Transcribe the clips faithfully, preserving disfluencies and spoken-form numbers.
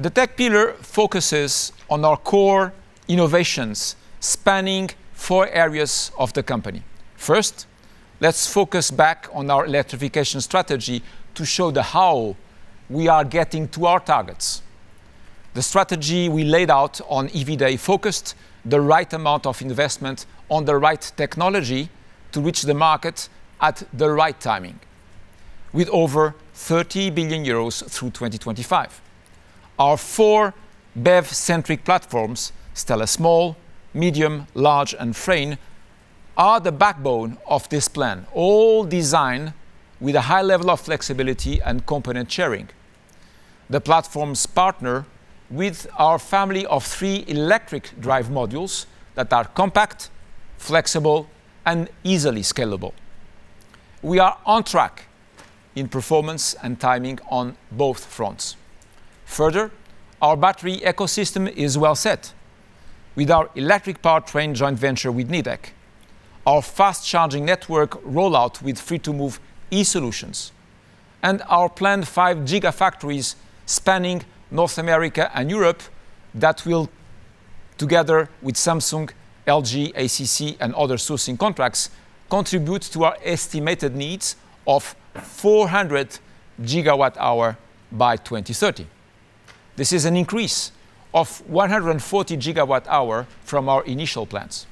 The tech pillar focuses on our core innovations, spanning four areas of the company. First, let's focus back on our electrification strategy to show the how we are getting to our targets. The strategy we laid out on E V Day focused the right amount of investment on the right technology to reach the market at the right timing, with over thirty billion euros through twenty twenty-five. Our four B E V-centric platforms, Stella Small, Medium, Large and Frame, are the backbone of this plan, all designed with a high level of flexibility and component sharing. The platforms partner with our family of three electric drive modules that are compact, flexible and easily scalable. We are on track in performance and timing on both fronts. Further, our battery ecosystem is well set, with our electric powertrain joint venture with Nidec, our fast charging network rollout with free-to-move e-solutions, and our planned five gigafactories spanning North America and Europe that will, together with Samsung, L G, A C C and other sourcing contracts, contribute to our estimated needs of four hundred gigawatt hours by twenty thirty. This is an increase of one hundred forty gigawatt hours from our initial plans.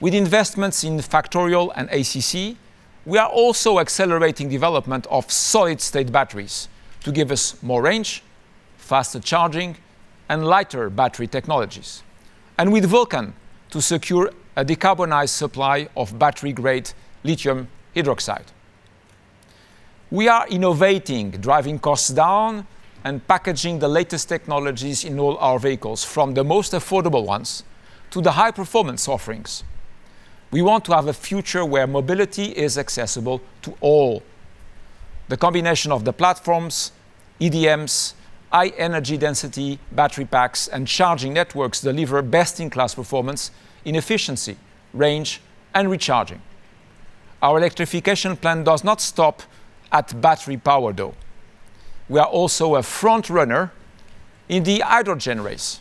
With investments in Factorial and A C C, we are also accelerating development of solid-state batteries to give us more range, faster charging and lighter battery technologies. And with Vulcan to secure a decarbonized supply of battery-grade lithium hydroxide. We are innovating, driving costs down and packaging the latest technologies in all our vehicles, from the most affordable ones to the high-performance offerings. We want to have a future where mobility is accessible to all. The combination of the platforms, E D Ms, high energy density, battery packs and charging networks deliver best-in-class performance in efficiency, range and recharging. Our electrification plan does not stop at battery power though. We are also a front runner in the hydrogen race.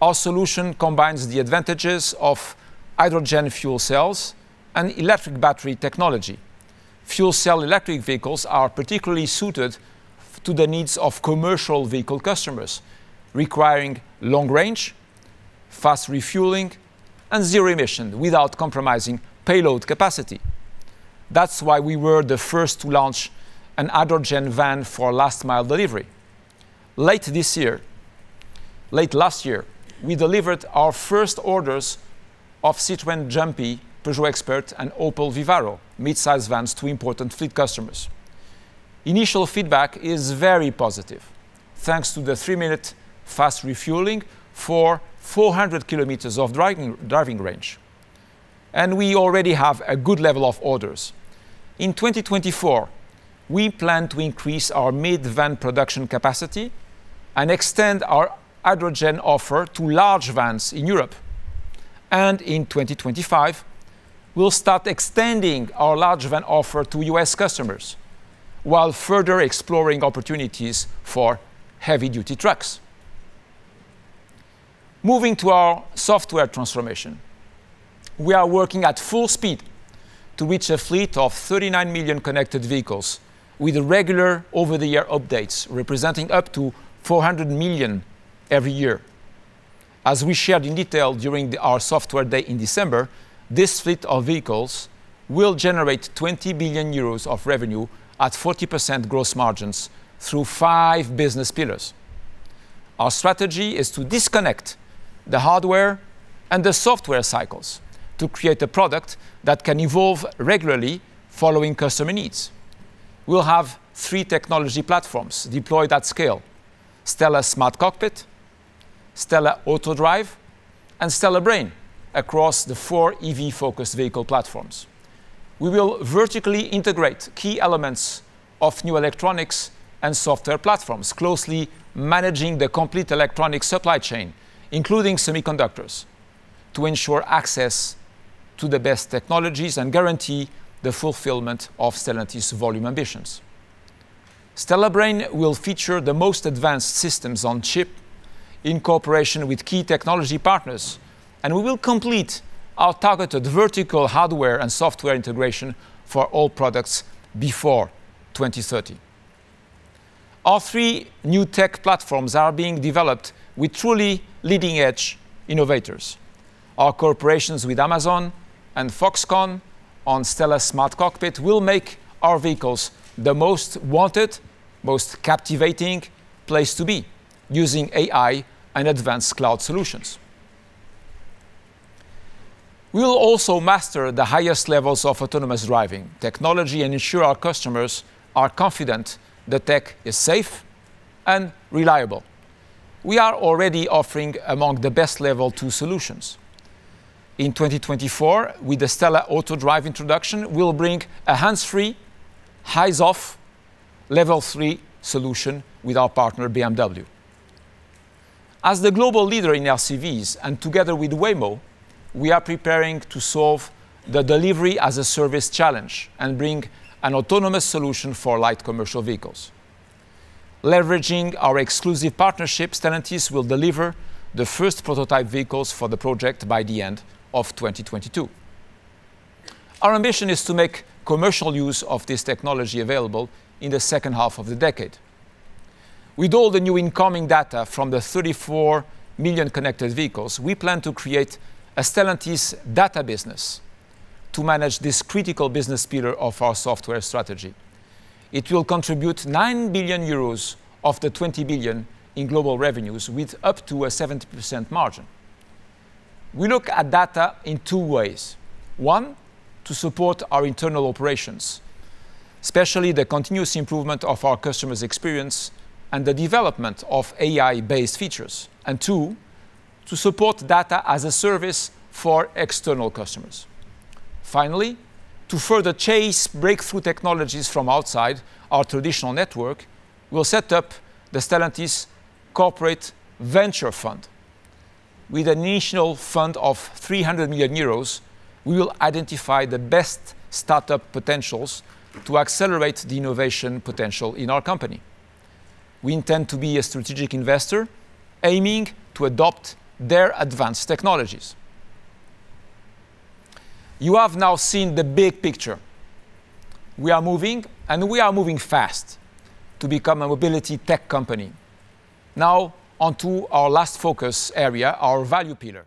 Our solution combines the advantages of hydrogen fuel cells and electric battery technology. Fuel cell electric vehicles are particularly suited to the needs of commercial vehicle customers, requiring long range, fast refueling, and zero emission without compromising payload capacity. That's why we were the first to launch an hydrogen van for last mile delivery. Late this year, late last year, we delivered our first orders of Citroën Jumpy, Peugeot Expert, and Opel Vivaro mid-size vans to important fleet customers. Initial feedback is very positive, thanks to the three-minute fast refueling for four hundred kilometers of driving, driving range. And we already have a good level of orders. In twenty twenty-four, we plan to increase our mid-van production capacity and extend our hydrogen offer to large vans in Europe. And in twenty twenty-five, we'll start extending our large van offer to U S customers, while further exploring opportunities for heavy-duty trucks. Moving to our software transformation, we are working at full speed to reach a fleet of thirty-nine million connected vehicles with regular over-the-air updates, representing up to four hundred million every year. As we shared in detail during the, our Software Day in December, this fleet of vehicles will generate twenty billion euros of revenue at forty percent gross margins through five business pillars. Our strategy is to disconnect the hardware and the software cycles to create a product that can evolve regularly following customer needs. We'll have three technology platforms deployed at scale: Stella Smart Cockpit, Stella Autodrive, and Stella Brain across the four E V-focused vehicle platforms. We will vertically integrate key elements of new electronics and software platforms, closely managing the complete electronic supply chain, including semiconductors, to ensure access to the best technologies and guarantee the fulfillment of Stellantis' volume ambitions. Stella Brain will feature the most advanced systems on chip in cooperation with key technology partners, and we will complete our targeted vertical hardware and software integration for all products before twenty thirty. Our three new tech platforms are being developed with truly leading-edge innovators. Our cooperations with Amazon and Foxconn on Stella Smart Cockpit will make our vehicles the most wanted, most captivating place to be, using A I and advanced cloud solutions. We will also master the highest levels of autonomous driving technology and ensure our customers are confident the tech is safe and reliable. We are already offering among the best level two solutions. In twenty twenty-four, with the Stella Autodrive introduction, we'll bring a hands-free, eyes-off, level three solution with our partner B M W. As the global leader in L C Vs and together with Waymo, we are preparing to solve the Delivery as a Service challenge and bring an autonomous solution for light commercial vehicles. Leveraging our exclusive partnership, Stellantis will deliver the first prototype vehicles for the project by the end of twenty twenty-two. Our ambition is to make commercial use of this technology available in the second half of the decade. With all the new incoming data from the thirty-four million connected vehicles, we plan to create a Stellantis data business to manage this critical business pillar of our software strategy. It will contribute nine billion euros of the twenty billion in global revenues with up to a seventy percent margin. We look at data in two ways. One, to support our internal operations, especially the continuous improvement of our customers' experience and the development of A I-based features. And two, to support data as a service for external customers. Finally, to further chase breakthrough technologies from outside our traditional network, we'll set up the Stellantis Corporate Venture Fund. With an initial fund of three hundred million euros, we will identify the best startup potentials to accelerate the innovation potential in our company. We intend to be a strategic investor, aiming to adopt their advanced technologies. You have now seen the big picture. We are moving, and we are moving fast, to become a mobility tech company. Now, onto our last focus area, our value pillar.